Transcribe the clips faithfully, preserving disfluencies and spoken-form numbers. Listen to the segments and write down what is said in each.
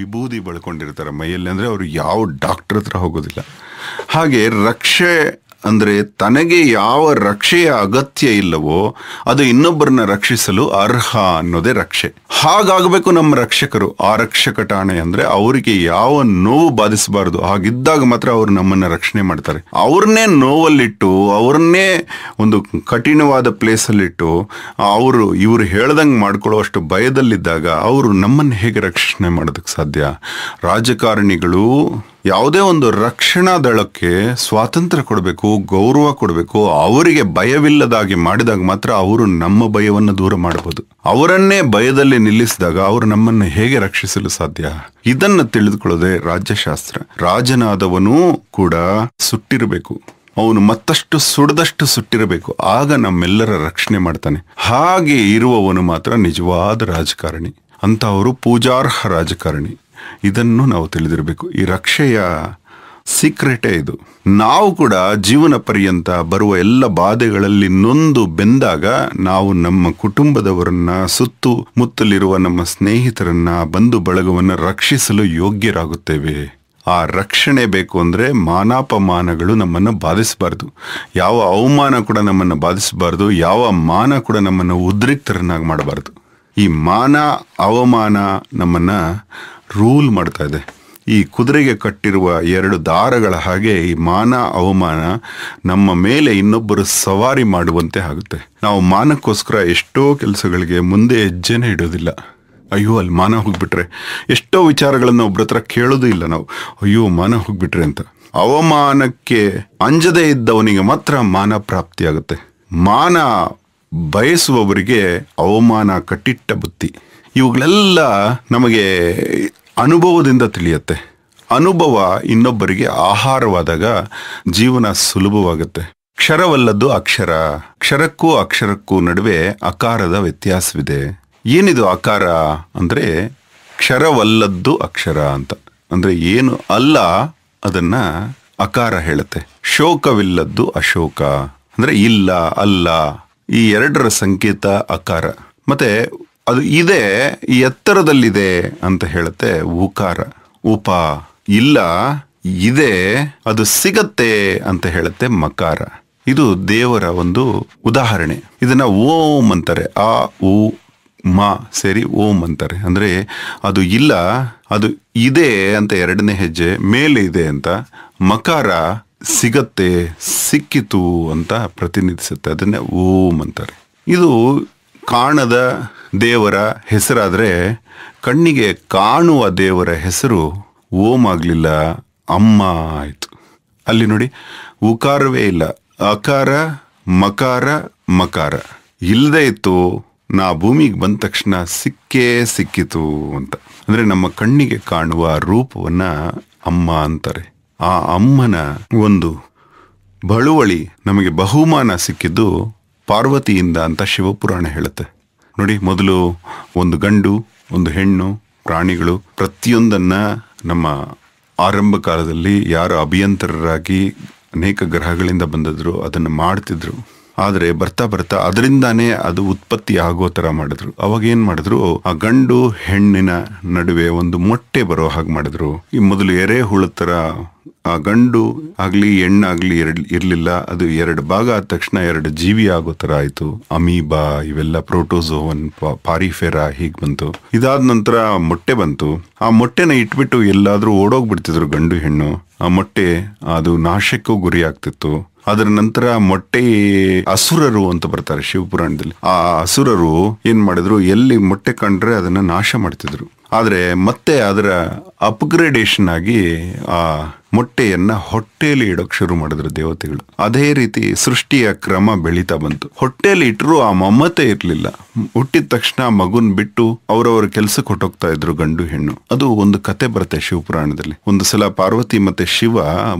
ವಿಭೂತಿ ಬಳಕೊಂಡಿರ್ತಾರೆ ಮೈಯಲ್ಲಿ, ಅಂದರೆ ಅವರು ಯಾವ ಡಾಕ್ಟರ್ ಹತ್ರ ಹೋಗೋದಿಲ್ಲ. ಹಾಗೆ ರಕ್ಷೆ ಅಂದರೆ ತನಗೆ ಯಾವ ರಕ್ಷೆಯ ಅಗತ್ಯ ಇಲ್ಲವೋ ಅದು ಇನ್ನೊಬ್ಬರನ್ನ ರಕ್ಷಿಸಲು ಅರ್ಹ ಅನ್ನೋದೇ ರಕ್ಷೆ. ಹಾಗಾಗಬೇಕು ನಮ್ಮ ರಕ್ಷಕರು, ಆರಕ್ಷಕ ಠಾಣೆ ಅಂದರೆ ಅವರಿಗೆ ಯಾವ ನೋವು ಬಾಧಿಸಬಾರದು, ಹಾಗಿದ್ದಾಗ ಮಾತ್ರ ಅವರು ನಮ್ಮನ್ನು ರಕ್ಷಣೆ ಮಾಡ್ತಾರೆ. ಅವ್ರನ್ನೇ ನೋವಲ್ಲಿಟ್ಟು ಅವ್ರನ್ನೇ ಒಂದು ಕಠಿಣವಾದ ಪ್ಲೇಸಲ್ಲಿಟ್ಟು ಅವರು ಇವರು ಹೇಳ್ದಂಗೆ ಮಾಡ್ಕೊಳ್ಳೋ ಅಷ್ಟು ಭಯದಲ್ಲಿದ್ದಾಗ ಅವರು ನಮ್ಮನ್ನು ಹೇಗೆ ರಕ್ಷಣೆ ಮಾಡೋದಕ್ಕೆ ಸಾಧ್ಯ? ರಾಜಕಾರಣಿಗಳು ಯಾವುದೇ ಒಂದು ರಕ್ಷಣಾ ದಳಕ್ಕೆ ಸ್ವಾತಂತ್ರ್ಯ ಕೊಡಬೇಕು, ಗೌರವ ಕೊಡಬೇಕು. ಅವರಿಗೆ ಭಯವಿಲ್ಲದಾಗಿ ಮಾಡಿದಾಗ ಮಾತ್ರ ಅವರು ನಮ್ಮ ಭಯವನ್ನು ದೂರ ಮಾಡಬಹುದು. ಅವರನ್ನೇ ಭಯದಲ್ಲಿ ನಿಲ್ಲಿಸಿದಾಗ ಅವರು ನಮ್ಮನ್ನು ಹೇಗೆ ರಕ್ಷಿಸಲು ಸಾಧ್ಯ? ಇದನ್ನು ತಿಳಿದುಕೊಳ್ಳೋದೇ ರಾಜ್ಯಶಾಸ್ತ್ರ. ರಾಜನಾದವನೂ ಕೂಡ ಸುಟ್ಟಿರಬೇಕು, ಅವನು ಮತ್ತಷ್ಟು ಸುಡದಷ್ಟು ಸುಟ್ಟಿರಬೇಕು, ಆಗ ನಮ್ಮೆಲ್ಲರ ರಕ್ಷಣೆ ಮಾಡ್ತಾನೆ. ಹಾಗೆ ಇರುವವನು ಮಾತ್ರ ನಿಜವಾದ ರಾಜಕಾರಣಿ, ಅಂಥವರು ಪೂಜಾರ್ಹ ರಾಜಕಾರಣಿ. ಇದನ್ನು ನಾವು ತಿಳಿದಿರಬೇಕು. ಈ ರಕ್ಷೆಯ ಸೀಕ್ರೆಟೇ ಇದು. ನಾವು ಕೂಡ ಜೀವನ ಪರ್ಯಂತ ಬರುವ ಎಲ್ಲ ಬಾಧೆಗಳಲ್ಲಿ ನೊಂದು ಬೆಂದಾಗ ನಾವು ನಮ್ಮ ಕುಟುಂಬದವರನ್ನ, ಸುತ್ತು ಮುತ್ತಲಿರುವ ನಮ್ಮ ಸ್ನೇಹಿತರನ್ನ, ಬಂಧು ಬಳಗವನ್ನು ರಕ್ಷಿಸಲು ಯೋಗ್ಯರಾಗುತ್ತೇವೆ. ಆ ರಕ್ಷಣೆ ಬೇಕು ಅಂದರೆ ಮಾನಾಪಮಾನಗಳು ನಮ್ಮನ್ನು ಬಾಧಿಸಬಾರ್ದು, ಯಾವ ಅವಮಾನ ಕೂಡ ನಮ್ಮನ್ನು ಬಾಧಿಸಬಾರ್ದು, ಯಾವ ಮಾನ ಕೂಡ ನಮ್ಮನ್ನು ಉದ್ರಿಕ್ತರನ್ನಾಗಿ ಮಾಡಬಾರ್ದು. ಈ ಮಾನ ಅವಮಾನ ನಮ್ಮನ್ನು ರೂಲ್ ಮಾಡ್ತಾ ಇದೆ. ಈ ಕುದುರೆಗೆ ಕಟ್ಟಿರುವ ಎರಡು ದಾರಗಳ ಹಾಗೆ ಈ ಮಾನ ಅವಮಾನ ನಮ್ಮ ಮೇಲೆ ಇನ್ನೊಬ್ಬರು ಸವಾರಿ ಮಾಡುವಂತೆ ಆಗುತ್ತೆ. ನಾವು ಮಾನಕ್ಕೋಸ್ಕರ ಎಷ್ಟೋ ಕೆಲಸಗಳಿಗೆ ಮುಂದೆ ಹೆಜ್ಜೆನೇ ಇಡೋದಿಲ್ಲ. ಅಯ್ಯೋ ಅಲ್ಲಿ ಮಾನ ಹೋಗ್ಬಿಟ್ರೆ, ಎಷ್ಟೋ ವಿಚಾರಗಳನ್ನು ಒಬ್ಬರ ಹತ್ರ ಕೇಳೋದು ಇಲ್ಲ ನಾವು, ಅಯ್ಯೋ ಮಾನ ಹೋಗ್ಬಿಟ್ರೆ ಅಂತ. ಅವಮಾನಕ್ಕೆ ಅಂಜದೇ ಇದ್ದವನಿಗೆ ಮಾತ್ರ ಮಾನ ಪ್ರಾಪ್ತಿಯಾಗುತ್ತೆ. ಮಾನ ಬಯಸುವವರಿಗೆ ಅವಮಾನ ಕಟ್ಟಿಟ್ಟ ಬುತ್ತಿ. ಇವುಗಳೆಲ್ಲ ನಮಗೆ ಅನುಭವದಿಂದ ತಿಳಿಯುತ್ತೆ. ಅನುಭವ ಇನ್ನೊಬ್ಬರಿಗೆ ಆಹಾರವಾದಾಗ ಜೀವನ ಸುಲಭವಾಗುತ್ತೆ. ಕ್ಷರವಲ್ಲದ್ದು ಅಕ್ಷರ, ಕ್ಷರಕ್ಕೂ ಅಕ್ಷರಕ್ಕೂ ನಡುವೆ ಅಕಾರದ ವ್ಯತ್ಯಾಸವಿದೆ. ಏನಿದು ಅಕಾರ ಅಂದರೆ ಕ್ಷರವಲ್ಲದ್ದು ಅಕ್ಷರ ಅಂತ. ಅಂದರೆ ಏನು ಅಲ್ಲ ಅದನ್ನು ಅಕಾರ ಹೇಳುತ್ತೆ. ಶೋಕವಿಲ್ಲದ್ದು ಅಶೋಕ ಅಂದರೆ ಇಲ್ಲ, ಅಲ್ಲ, ಈ ಎರಡರ ಸಂಕೇತ ಅಕಾರ. ಮತ್ತು ಅದು ಇದೆ, ಈ ಎತ್ತರದಲ್ಲಿದೆ ಅಂತ ಹೇಳುತ್ತೆ ಉಕಾರ. ಉಪ ಇಲ್ಲ, ಇದೆ, ಅದು ಸಿಗತ್ತೆ ಅಂತ ಹೇಳುತ್ತೆ ಮಕಾರ. ಇದು ದೇವರ ಒಂದು ಉದಾಹರಣೆ. ಇದನ್ನ ಓಂ ಅಂತಾರೆ. ಆ ಉ ಮಾ ಸೇರಿ ಓಂ ಅಂತಾರೆ. ಅಂದರೆ ಅದು ಇಲ್ಲ, ಅದು ಇದೆ ಅಂತ ಎರಡನೇ ಹೆಜ್ಜೆ ಮೇಲೆ ಇದೆ ಅಂತ. ಮಕಾರ ಸಿಗತ್ತೆ, ಸಿಕ್ಕಿತು ಅಂತ ಪ್ರತಿನಿಧಿಸುತ್ತೆ, ಅದನ್ನೇ ಓಂ ಅಂತಾರೆ. ಇದು ಕಾಣದ ದೇವರ ಹೆಸರಾದರೆ ಕಣ್ಣಿಗೆ ಕಾಣುವ ದೇವರ ಹೆಸರು ಓಂ ಆಗಲಿಲ್ಲ, ಅಮ್ಮ ಆಯಿತು. ಅಲ್ಲಿ ನೋಡಿ ಉಕಾರವೇ ಇಲ್ಲ. ಅಕಾರ, ಮಕಾರ, ಮಕಾರ ಇಲ್ಲದೆ ಇತ್ತು. ನಾ ಭೂಮಿಗೆ ಬಂದ ತಕ್ಷಣ ಸಿಕ್ಕೇ ಸಿಕ್ಕಿತು ಅಂತ. ಅಂದರೆ ನಮ್ಮ ಕಣ್ಣಿಗೆ ಕಾಣುವ ರೂಪವನ್ನು ಅಮ್ಮ ಅಂತಾರೆ. ಆ ಅಮ್ಮನ ಒಂದು ಬಳುವಳಿ, ನಮಗೆ ಬಹುಮಾನ ಸಿಕ್ಕಿದ್ದು ಪಾರ್ವತಿಯಿಂದ ಅಂತ ಶಿವಪುರಾಣ ಹೇಳುತ್ತೆ. ನೋಡಿ, ಮೊದಲು ಒಂದು ಗಂಡು, ಒಂದು ಹೆಣ್ಣು, ಪ್ರಾಣಿಗಳು ಪ್ರತಿಯೊಂದನ್ನು ನಮ್ಮ ಆರಂಭ ಕಾಲದಲ್ಲಿ ಯಾರು ಅಭಿಯಂತರರಾಗಿ ಅನೇಕ ಗ್ರಹಗಳಿಂದ ಬಂದಿದ್ರು ಅದನ್ನು ಮಾಡ್ತಿದ್ರು. ಆದರೆ ಬರ್ತಾ ಬರ್ತಾ ಅದರಿಂದಾನೇ ಅದು ಉತ್ಪತ್ತಿ ಆಗೋ ಥರ ಮಾಡಿದ್ರು. ಅವಾಗ ಏನು ಮಾಡಿದ್ರು, ಆ ಗಂಡು ಹೆಣ್ಣಿನ ನಡುವೆ ಒಂದು ಮೊಟ್ಟೆ ಬರೋ ಹಾಗೆ ಮಾಡಿದ್ರು. ಈ ಮೊದಲು ಎರೆ ಹುಳು ಥರ ಆ ಗಂಡು ಆಗಲಿ ಹೆಣ್ಣಾಗಲಿ ಎರಡು ಇರಲಿಲ್ಲ. ಅದು ಎರಡು ಭಾಗ ಆದ ತಕ್ಷಣ ಎರಡು ಜೀವಿ ಆಗೋ ಥರ ಆಯಿತು. ಅಮೀಬಾ, ಇವೆಲ್ಲ ಪ್ರೋಟೋಸೋವನ್, ಪಾರಿಫೆರಾ ಹೀಗೆ ಬಂತು. ಇದಾದ ನಂತರ ಮೊಟ್ಟೆ ಬಂತು. ಆ ಮೊಟ್ಟೆನ ಇಟ್ಬಿಟ್ಟು ಎಲ್ಲಾದರೂ ಓಡೋಗ್ಬಿಡ್ತಿದ್ರು ಗಂಡು ಹೆಣ್ಣು. ಆ ಮೊಟ್ಟೆ ಅದು ನಾಶಕ್ಕೂ ಗುರಿ ಆಗ್ತಿತ್ತು. ಅದರ ನಂತರ ಮೊಟ್ಟೆ ಅಸುರರು ಅಂತ ಬರ್ತಾರೆ ಶಿವಪುರಾಣದಲ್ಲಿ. ಆ ಅಸುರರು ಏನ್ ಮಾಡಿದ್ರು, ಎಲ್ಲಿ ಮೊಟ್ಟೆ ಕಂಡ್ರೆ ಅದನ್ನ ನಾಶ ಮಾಡ್ತಿದ್ರು. ಆದರೆ ಮತ್ತೆ ಅದರ ಅಪ್ಗ್ರೇಡೇಷನ್ ಆಗಿ ಆ ಮೊಟ್ಟೆಯನ್ನ ಹೊಟ್ಟೆಯಲ್ಲಿ ಇಡೋಕೆ ಶುರು ಮಾಡಿದ್ರು ದೇವತೆಗಳು. ಅದೇ ರೀತಿ ಸೃಷ್ಟಿಯ ಕ್ರಮ ಬೆಳೀತಾ ಬಂತು. ಹೊಟ್ಟೆಯಲ್ಲಿ ಇಟ್ಟರು ಆ ಮಮತೆ ಇರಲಿಲ್ಲ. ಹುಟ್ಟಿದ ತಕ್ಷಣ ಮಗುನ್ ಬಿಟ್ಟು ಅವರವರ ಕೆಲಸಕ್ಕೆ ಹೊಟ್ಟೋಗ್ತಾ ಇದ್ರು ಗಂಡು ಹೆಣ್ಣು. ಅದು ಒಂದು ಕತೆ ಬರುತ್ತೆ ಶಿವಪುರಾಣದಲ್ಲಿ. ಒಂದು ಸಲ ಪಾರ್ವತಿ ಮತ್ತೆ ಶಿವ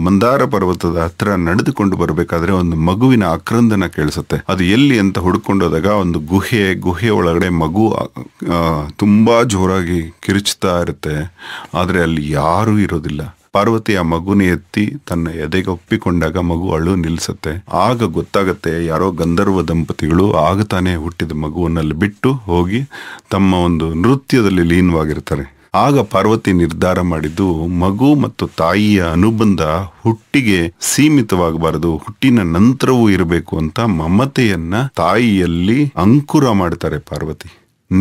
ಮಂದಾರ ಪರ್ವತದ ಹತ್ರ ನಡೆದುಕೊಂಡು ಬರಬೇಕಾದ್ರೆ ಒಂದು ಮಗುವಿನ ಆಕ್ರಂದನ ಕೇಳಿಸುತ್ತೆ. ಅದು ಎಲ್ಲಿ ಅಂತ ಹುಡ್ಕೊಂಡೋದಾಗ ಒಂದು ಗುಹೆ, ಗುಹೆ ಒಳಗಡೆ ಮಗು ತುಂಬಾ ಜೋರಾಗಿ ಕಿರುಚ್ತಾ ಇರುತ್ತೆ. ಆದರೆ ಅಲ್ಲಿ ಯಾರೂ ಇರೋದಿಲ್ಲ. ಪಾರ್ವತಿ ಆ ಮಗುನ ಎತ್ತಿ ತನ್ನ ಎದೆಗೆ ಒಪ್ಪಿಕೊಂಡಾಗ ಮಗು ಅಳು ನಿಲ್ಲಿಸುತ್ತೆ. ಆಗ ಗೊತ್ತಾಗತ್ತೆ ಯಾರೋ ಗಂಧರ್ವ ದಂಪತಿಗಳು ಆಗ ತಾನೇ ಹುಟ್ಟಿದ ಮಗುವನ್ನಲ್ಲಿ ಬಿಟ್ಟು ಹೋಗಿ ತಮ್ಮ ಒಂದು ನೃತ್ಯದಲ್ಲಿ ಲೀನವಾಗಿರ್ತಾರೆ. ಆಗ ಪಾರ್ವತಿ ನಿರ್ಧಾರ ಮಾಡಿದ್ದು ಮಗು ಮತ್ತು ತಾಯಿಯ ಅನುಬಂಧ ಹುಟ್ಟಿಗೆ ಸೀಮಿತವಾಗಬಾರದು, ಹುಟ್ಟಿನ ನಂತರವೂ ಇರಬೇಕು ಅಂತ ಮಮತೆಯನ್ನ ತಾಯಿಯಲ್ಲಿ ಅಂಕುರ ಮಾಡ್ತಾರೆ ಪಾರ್ವತಿ,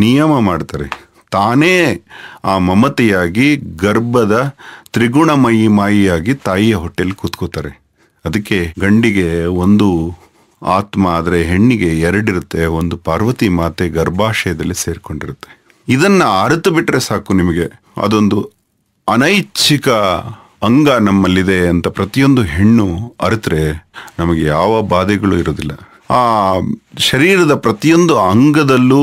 ನಿಯಮ ಮಾಡ್ತಾರೆ. ತಾನೇ ಆ ಮಮತೆಯಾಗಿ ಗರ್ಭದ ತ್ರಿಗುಣಮಯಿ ಮಾಯಿಯಾಗಿ ತಾಯಿಯ ಹೊಟ್ಟೆಯಲ್ಲಿ ಕೂತ್ಕೋತಾರೆ. ಅದಕ್ಕೆ ಗಂಡಿಗೆ ಒಂದು ಆತ್ಮ ಆದರೆ ಹೆಣ್ಣಿಗೆ ಎರಡಿರುತ್ತೆ. ಒಂದು ಪಾರ್ವತಿ ಮಾತೆ ಗರ್ಭಾಶಯದಲ್ಲಿ ಸೇರ್ಕೊಂಡಿರುತ್ತೆ. ಇದನ್ನು ಅರಿತು ಬಿಟ್ಟರೆ ಸಾಕು ನಿಮಗೆ, ಅದೊಂದು ಅನೈಚ್ಛಿಕ ಅಂಗ ನಮ್ಮಲ್ಲಿದೆ ಅಂತ ಪ್ರತಿಯೊಂದು ಹೆಣ್ಣು ಅರಿತರೆ ನಮಗೆ ಯಾವ ಬಾಧೆಗಳು ಇರೋದಿಲ್ಲ. ಆ ಶರೀರದ ಪ್ರತಿಯೊಂದು ಅಂಗದಲ್ಲೂ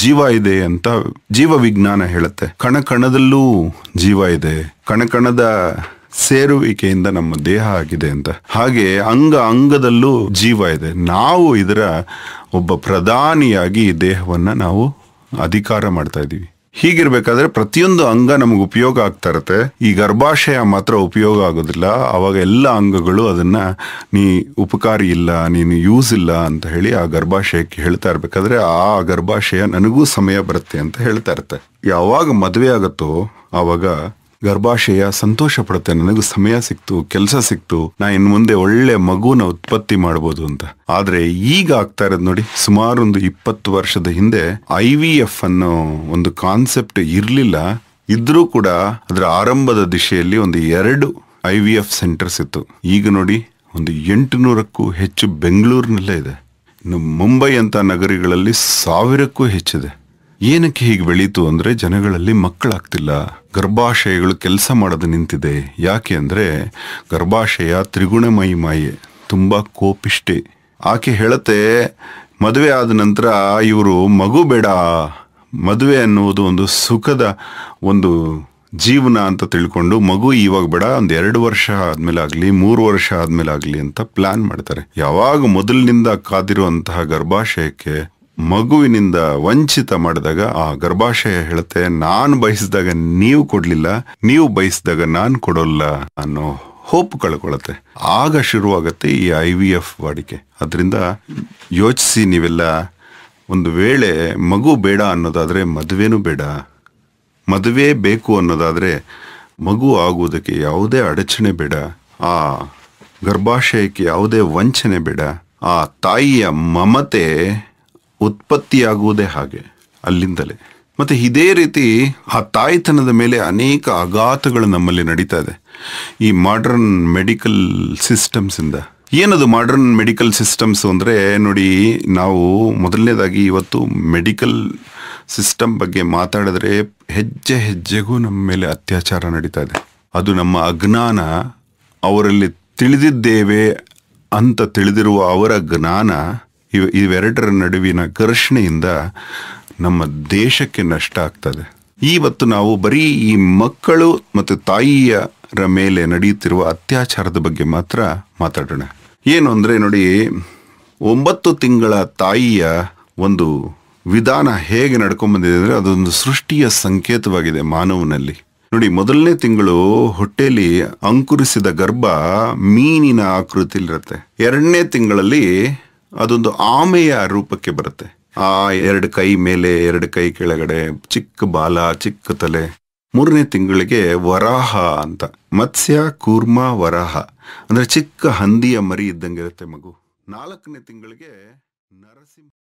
ಜೀವ ಇದೆ ಅಂತ ಜೀವ ವಿಜ್ಞಾನ ಹೇಳುತ್ತೆ. ಕಣ ಕಣದಲ್ಲೂ ಜೀವ ಇದೆ, ಕಣ ಕಣದ ಸೇರುವಿಕೆಯಿಂದ ನಮ್ಮ ದೇಹ ಆಗಿದೆ ಅಂತ. ಹಾಗೆ ಅಂಗ ಅಂಗದಲ್ಲೂ ಜೀವ ಇದೆ. ನಾವು ಇದರ ಒಬ್ಬ ಪ್ರಧಾನಿಯಾಗಿ ಈ ದೇಹವನ್ನು ನಾವು ಅಧಿಕಾರ ಮಾಡ್ತಾ ಇದ್ದೀವಿ. ಹೀಗಿರ್ಬೇಕಾದ್ರೆ ಪ್ರತಿಯೊಂದು ಅಂಗ ನಮಗೆ ಉಪಯೋಗ ಆಗ್ತಾ ಇರುತ್ತೆ. ಈ ಗರ್ಭಾಶಯ ಮಾತ್ರ ಉಪಯೋಗ ಆಗೋದಿಲ್ಲ. ಆವಾಗ ಎಲ್ಲ ಅಂಗಗಳು ಅದನ್ನ ನೀ ಉಪಕಾರಿ ಇಲ್ಲ, ನೀನು ಯೂಸ್ ಇಲ್ಲ ಅಂತ ಹೇಳಿ ಆ ಗರ್ಭಾಶಯಕ್ಕೆ ಹೇಳ್ತಾ ಇರ್ಬೇಕಾದ್ರೆ ಆ ಗರ್ಭಾಶಯ ನನಗೂ ಸಮಯ ಬರುತ್ತೆ ಅಂತ ಹೇಳ್ತಾ ಇರುತ್ತೆ. ಯಾವಾಗ ಮದುವೆ ಆಗುತ್ತೋ ಆವಾಗ ಗರ್ಭಾಶಯ ಸಂತೋಷ ಪಡುತ್ತೆ, ನನಗೂ ಸಮಯ ಸಿಕ್ತು, ಕೆಲಸ ಸಿಕ್ತು, ನಾ ಇನ್ನು ಮುಂದೆ ಒಳ್ಳೆ ಮಗುನ ಉತ್ಪತ್ತಿ ಮಾಡ್ಬೋದು ಅಂತ. ಆದ್ರೆ ಈಗ ಆಗ್ತಾ ಇರೋದು ನೋಡಿ, ಸುಮಾರು ಒಂದು ಇಪ್ಪತ್ತು ವರ್ಷದ ಹಿಂದೆ ಐ ವಿ ಎಫ್ ಅನ್ನೋ ಒಂದು ಕಾನ್ಸೆಪ್ಟ್ ಇರಲಿಲ್ಲ. ಇದ್ರೂ ಕೂಡ ಅದರ ಆರಂಭದ ದಿಶೆಯಲ್ಲಿ ಒಂದು ಎರಡು ಐ ವಿ ಎಫ್ ಸೆಂಟರ್ಸ್ ಇತ್ತು. ಈಗ ನೋಡಿ ಒಂದು ಎಂಟು ನೂರಕ್ಕೂ ಹೆಚ್ಚು ಬೆಂಗಳೂರಿನಲ್ಲೇ ಇದೆ. ಇನ್ನು ಮುಂಬೈ ಅಂತ ನಗರಗಳಲ್ಲಿ ಸಾವಿರಕ್ಕೂ ಹೆಚ್ಚಿದೆ. ಏನಕ್ಕೆ ಹೀಗೆ ಬೆಳೀತು ಅಂದರೆ ಜನಗಳಲ್ಲಿ ಮಕ್ಕಳಾಗ್ತಿಲ್ಲ, ಗರ್ಭಾಶಯಗಳು ಕೆಲಸ ಮಾಡೋದು ನಿಂತಿದೆ. ಯಾಕೆ ಅಂದರೆ ಗರ್ಭಾಶಯ ತ್ರಿಗುಣಮಯಿ ಮಾಯೆ, ತುಂಬ ಕೋಪಿಷ್ಠೆ. ಆಕೆ ಹೇಳುತ್ತೆ ಮದುವೆ ಆದ ನಂತರ ಇವರು ಮಗು ಬೇಡ, ಮದುವೆ ಅನ್ನುವುದು ಒಂದು ಸುಖದ ಒಂದು ಜೀವನ ಅಂತ ತಿಳ್ಕೊಂಡು ಮಗು ಇವಾಗ ಬೇಡ, ಒಂದು ಎರಡು ವರ್ಷ ಆದಮೇಲೆ ಆಗಲಿ, ಮೂರು ವರ್ಷ ಆದಮೇಲೆ ಆಗಲಿ ಅಂತ ಪ್ಲ್ಯಾನ್ ಮಾಡ್ತಾರೆ. ಯಾವಾಗ ಮೊದಲಿನಿಂದ ಕಾದಿರುವಂತಹ ಗರ್ಭಾಶಯಕ್ಕೆ ಮಗುವಿನಿಂದ ವಂಚಿತ ಮಾಡಿದಾಗ ಆ ಗರ್ಭಾಶಯ ಹೇಳುತ್ತೆ ನಾನು ಬಯಸಿದಾಗ ನೀವು ಕೊಡಲಿಲ್ಲ, ನೀವು ಬಯಸಿದಾಗ ನಾನು ಕೊಡೋಲ್ಲ ಅನ್ನೋ ಹೋಪ್ ಕಳ್ಕೊಳ್ಳುತ್ತೆ. ಆಗ ಶುರುವಾಗುತ್ತೆ ಈ ಐ ವಿ ಎಫ್ ವಾಡಿಕೆ. ಅದರಿಂದ ಯೋಚಿಸಿ ನೀವೆಲ್ಲ, ಒಂದು ವೇಳೆ ಮಗು ಬೇಡ ಅನ್ನೋದಾದರೆ ಮದುವೆನೂ ಬೇಡ, ಮದುವೆ ಬೇಕು ಅನ್ನೋದಾದರೆ ಮಗು ಆಗುವುದಕ್ಕೆ ಯಾವುದೇ ಅಡಚಣೆ ಬೇಡ, ಆ ಗರ್ಭಾಶಯಕ್ಕೆ ಯಾವುದೇ ವಂಚನೆ ಬೇಡ. ಆ ತಾಯಿಯ ಮಮತೆ ಉತ್ಪತ್ತಿಯಾಗುವುದೇ ಹಾಗೆ ಅಲ್ಲಿಂದಲೇ. ಮತ್ತು ಇದೇ ರೀತಿ ಆ ತಾಯ್ತನದ ಮೇಲೆ ಅನೇಕ ಆಘಾತಗಳು ನಮ್ಮಲ್ಲಿ ನಡೀತಾ ಇದೆ ಈ ಮಾಡರ್ನ್ ಮೆಡಿಕಲ್ ಸಿಸ್ಟಮ್ಸಿಂದ. ಏನದು ಮಾಡರ್ನ್ ಮೆಡಿಕಲ್ ಸಿಸ್ಟಮ್ಸ್ ಅಂದರೆ ನೋಡಿ, ನಾವು ಮೊದಲನೇದಾಗಿ ಇವತ್ತು ಮೆಡಿಕಲ್ ಸಿಸ್ಟಮ್ ಬಗ್ಗೆ ಮಾತಾಡಿದ್ರೆ ಹೆಜ್ಜೆ ಹೆಜ್ಜೆಗೂ ನಮ್ಮ ಮೇಲೆ ಅತ್ಯಾಚಾರ ನಡೀತಾ ಇದೆ. ಅದು ನಮ್ಮ ಅಜ್ಞಾನ. ಅವರಲ್ಲಿ ತಿಳಿದಿದ್ದೇವೆ ಅಂತ ತಿಳಿದಿರುವ ಅವರ ಜ್ಞಾನ, ಇವ ಇವೆರಡರ ನಡುವಿನ ಘರ್ಷಣೆಯಿಂದ ನಮ್ಮ ದೇಶಕ್ಕೆ ನಷ್ಟ ಆಗ್ತದೆ. ಇವತ್ತು ನಾವು ಬರೀ ಈ ಮಕ್ಕಳು ಮತ್ತು ತಾಯಿಯರ ಮೇಲೆ ನಡೆಯುತ್ತಿರುವ ಅತ್ಯಾಚಾರದ ಬಗ್ಗೆ ಮಾತ್ರ ಮಾತಾಡೋಣ. ಏನು ಅಂದರೆ ನೋಡಿ, ಒಂಬತ್ತು ತಿಂಗಳ ತಾಯಿಯ ಒಂದು ವಿಧಾನ ಹೇಗೆ ನಡ್ಕೊಂಡ್ಬಂದಿದೆ ಅಂದರೆ ಅದೊಂದು ಸೃಷ್ಟಿಯ ಸಂಕೇತವಾಗಿದೆ ಮಾನವನಲ್ಲಿ. ನೋಡಿ, ಮೊದಲನೇ ತಿಂಗಳು ಹೊಟ್ಟೆಯಲ್ಲಿ ಅಂಕುರಿಸಿದ ಗರ್ಭ ಮೀನಿನ ಆಕೃತಿಲಿರುತ್ತೆ. ಎರಡನೇ ತಿಂಗಳಲ್ಲಿ ಅದೊಂದು ಆಮೆಯ ರೂಪಕ್ಕೆ ಬರುತ್ತೆ. ಆ ಎರಡು ಕೈ ಮೇಲೆ, ಎರಡು ಕೈ ಕೆಳಗಡೆ, ಚಿಕ್ಕ ಬಾಲ, ಚಿಕ್ಕ ತಲೆ. ಮೂರನೇ ತಿಂಗಳಿಗೆ ವರಾಹ ಅಂತ, ಮತ್ಸ್ಯ ಕೂರ್ಮ ವರಾಹ ಅಂದರೆ ಚಿಕ್ಕ ಹಂದಿಯ ಮರಿ ಇದ್ದಂಗೆ ಇರುತ್ತೆ ಮಗು. ನಾಲ್ಕನೇ ತಿಂಗಳಿಗೆ ನರಸಿಂಹ.